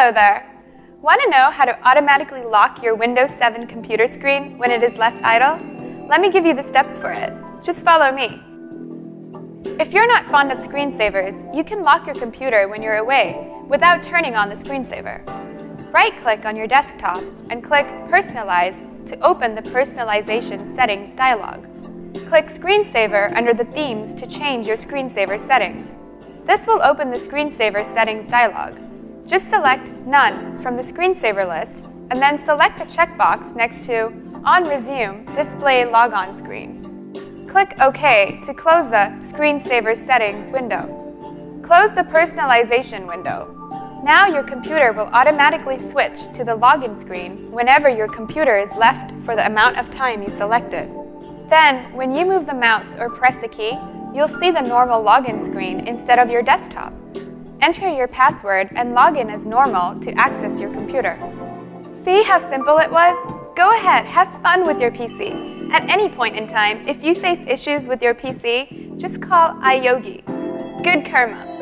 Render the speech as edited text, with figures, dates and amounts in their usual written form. Hello there! Want to know how to automatically lock your Windows 7 computer screen when it is left idle? Let me give you the steps for it. Just follow me. If you're not fond of screensavers, you can lock your computer when you're away without turning on the screensaver. Right-click on your desktop and click Personalize to open the Personalization Settings dialog. Click Screensaver under the themes to change your screensaver settings. This will open the Screensaver Settings dialog. Just select None from the screensaver list and then select the checkbox next to On Resume Display Logon Screen. Click OK to close the Screensaver Settings window. Close the Personalization window. Now your computer will automatically switch to the login screen whenever your computer is left for the amount of time you selected. Then, when you move the mouse or press the key, you'll see the normal login screen instead of your desktop. Enter your password and log in as normal to access your computer. See how simple it was? Go ahead, have fun with your PC. At any point in time, if you face issues with your PC, just call iYogi. Good karma!